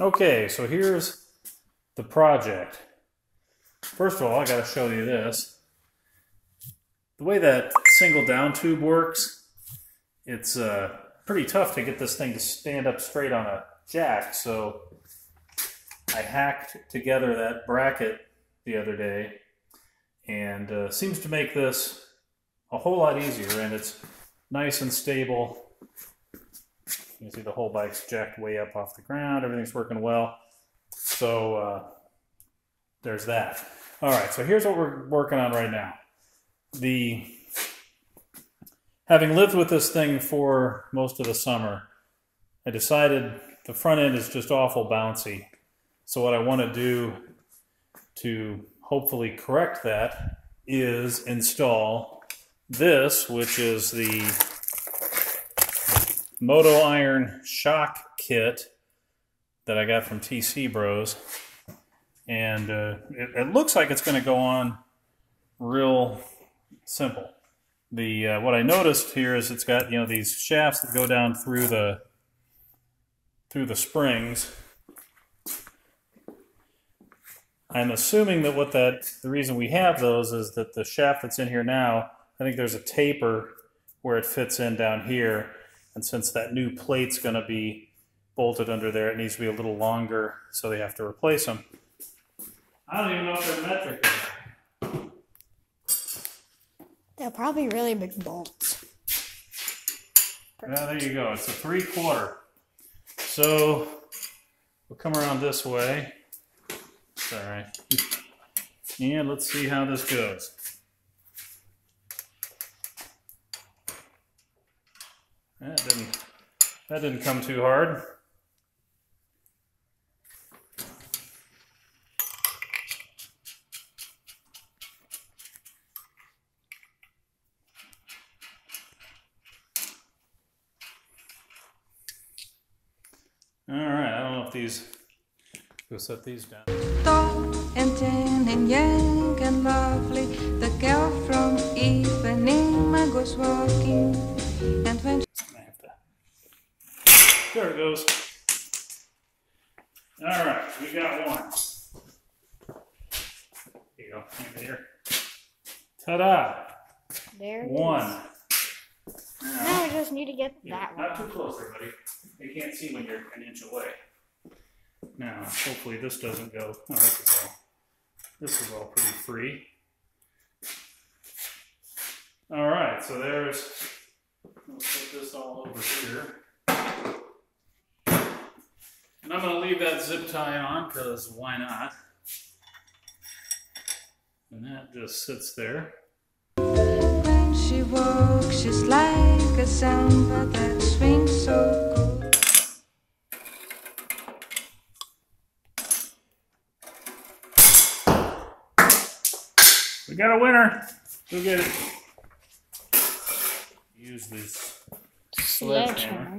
Okay, so here's the project. First of all, I gotta show you this. The way that single down tube works, it's pretty tough to get this thing to stand up straight on a jack, so I hacked together that bracket the other day, and seems to make this a whole lot easier, and it's nice and stable. You can see the whole bike's jacked way up off the ground. Everything's working well. So there's that. All right, so here's what we're working on right now. Having lived with this thing for most of the summer, I decided the front end is just awful bouncy. So what I want to do to hopefully correct that is install this, which is the Moto Iron shock kit that I got from TC Bros, and it looks like it's going to go on real simple. The what I noticed here is it's got, you know, these shafts that go down through the springs. I'm assuming that the reason we have those is that the shaft that's in here now, I think there's a taper where it fits in down here. And since that new plate's going to be bolted under there, it needs to be a little longer, so they have to replace them. I don't even know if they're metric. They're probably really big bolts. Well, there you go. It's a 3/4. So we'll come around this way. Sorry. And let's see how this goes. That didn't come too hard. All right, I don't know if these, we'll set these down. Tall and thin and young and lovely, the girl from Ipanema goes walking, and when there it goes. All right, we got one. There you go, here. Ta-da! There it is. One. Now we just need to get that one. Not too close, everybody. They can't see when you're an inch away. Now, hopefully this doesn't go. Oh, this is all pretty free. All right, so there's. Let's put this all over here. And I'm going to leave that zip tie on, because why not? And that just sits there. When she walks, she's like a samba that swings so cool. We got a winner! Go get it. Use this sledgehammer.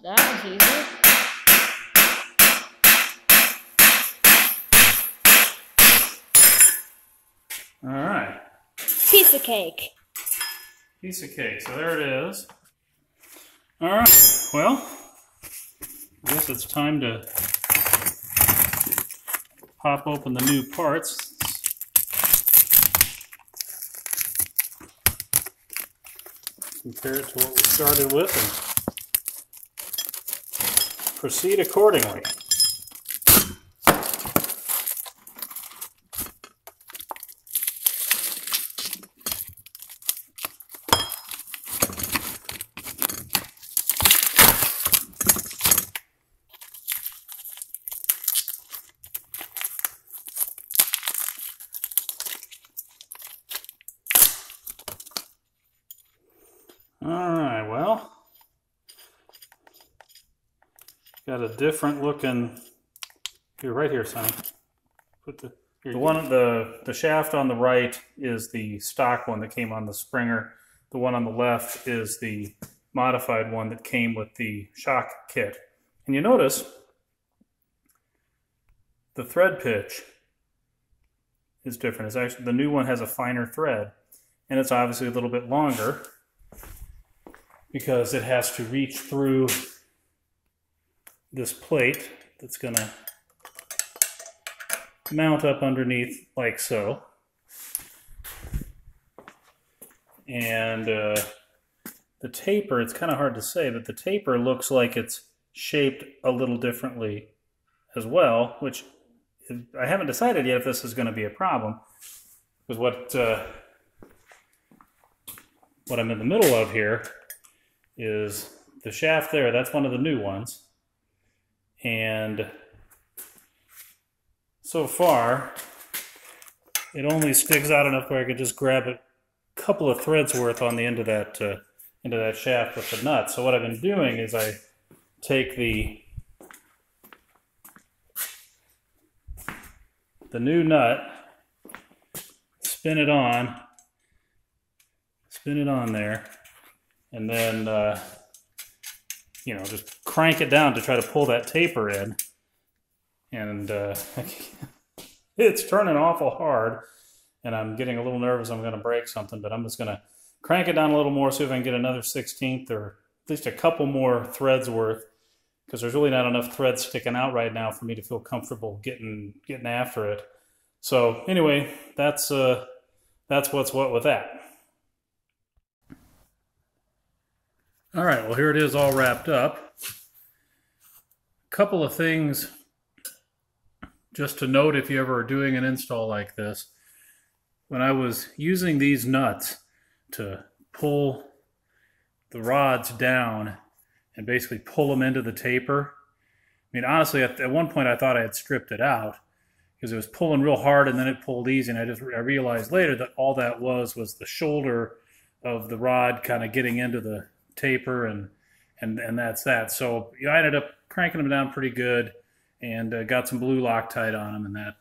That was easy. All right. Piece of cake. Piece of cake. So there it is. All right. Well, I guess it's time to pop open the new parts. Compare it to what we started with. And proceed accordingly. All right, well. Got a different looking. Here, right here, Sonny. Put the one on the shaft on the right is the stock one that came on the Springer. The one on the left is the modified one that came with the shock kit. And you notice the thread pitch is different. It's actually, the new one has a finer thread, and it's obviously a little bit longer. because it has to reach through this plate that's going to mount up underneath like so. And the taper, it's kind of hard to say, but the taper looks like it's shaped a little differently as well, which I haven't decided yet if this is going to be a problem. Because what I'm in the middle of here is the shaft there. That's one of the new ones. And so far, it only sticks out enough where I could just grab a couple of threads worth on the end of that shaft with the nut. So what I've been doing is I take the new nut, spin it on there, and then you know, just crank it down to try to pull that taper in, and it's turning awful hard, and I'm getting a little nervous I'm going to break something, but I'm just going to crank it down a little more, see if I can get another 1/16 or at least a couple more threads worth, because there's really not enough threads sticking out right now for me to feel comfortable getting after it. So anyway, that's what's what with that. All right, well, here it is all wrapped up. A couple of things just to note if you ever are doing an install like this. When I was using these nuts to pull the rods down and basically pull them into the taper, I mean, honestly, at one point I thought I had stripped it out because it was pulling real hard and then it pulled easy, and I realized later that all that was the shoulder of the rod kind of getting into the taper, and that's that. So you know, I ended up cranking them down pretty good, and got some blue Loctite on them, and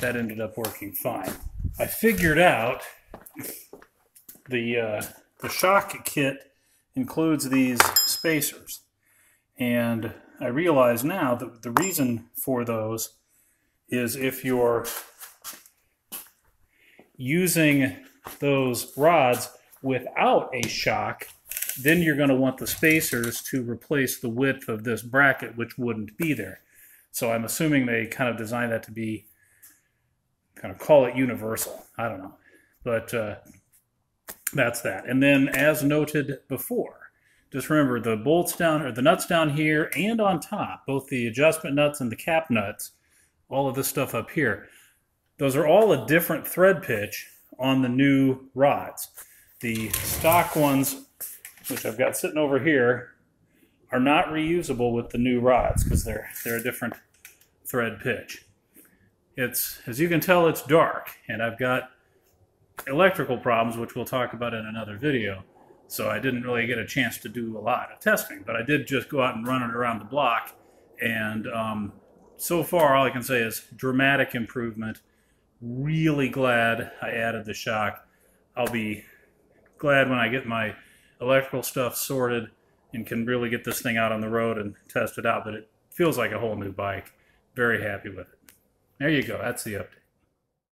that ended up working fine. I figured out the shock kit includes these spacers, and I realize now that the reason for those is if you're using those rods without a shock, then you're going to want the spacers to replace the width of this bracket, which wouldn't be there. So I'm assuming they kind of designed that to be, kind of call it universal. I don't know. But that's that. And then as noted before, just remember the bolts down, or the nuts down here and on top, both the adjustment nuts and the cap nuts, all of this stuff up here, those are all a different thread pitch on the new rods. The stock ones, which I've got sitting over here, are not reusable with the new rods because they're a different thread pitch. It's, as you can tell, it's dark, and I've got electrical problems, which we'll talk about in another video, so I didn't really get a chance to do a lot of testing, but I did just go out and run it around the block, and so far all I can say is dramatic improvement. Really glad I added the shock. I'll be glad when I get my electrical stuff sorted and can really get this thing out on the road and test it out, but it feels like a whole new bike. Very happy with it. There you go. That's the update.